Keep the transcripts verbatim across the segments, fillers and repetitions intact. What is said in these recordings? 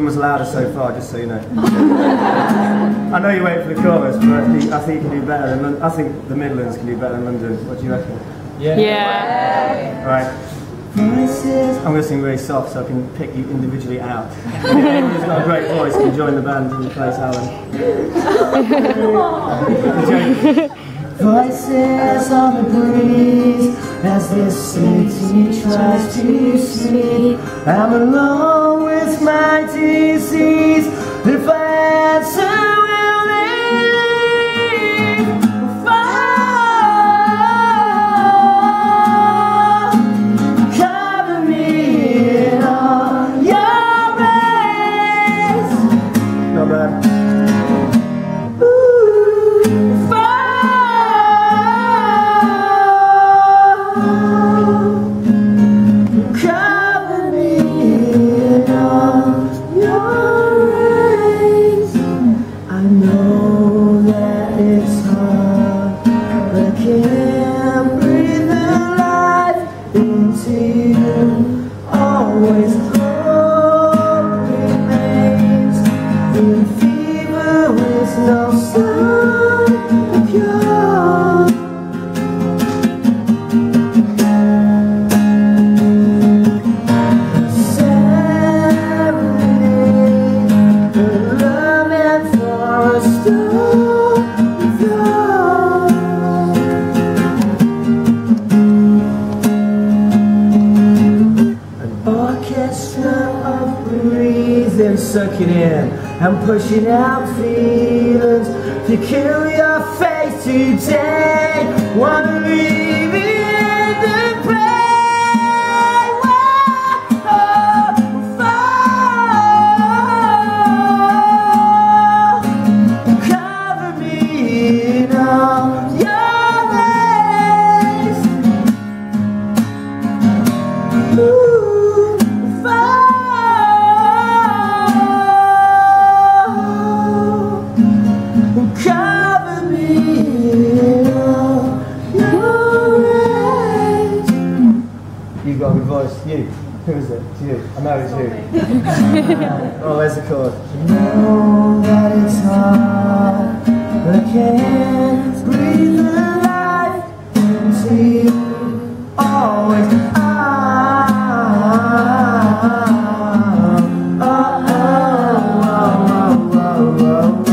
was louder so far, just so you know. I know you wait for the chorus, but I think, I think you can do better than London. I think the Midlands can do better than London. What do you reckon? Yeah. Yeah. Right. I'm going to sing really soft so I can pick you individually out. Anyone who's got a great voice can join the band and replace Alan. Voices on the breeze as this city tries to sleep. I'm alone with my disease. If I answer, will they fall? Cover me in all your rays. Not bad. Always hope remains. In fever with no sign of cure. Serenade, the love meant for a star. And suck it in and push it out, feelings to kill your face today. Wanna leave it and pray. Oh, fall. Cover me in all your ways. Ooh. You've got a good voice. You. Who is it? It's you. I know it's you. Oh, there's the chord. You know that it's hard, but I can't breathe the life into you. Always I'm. Oh, oh, oh, oh, oh, oh, oh.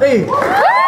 Hey!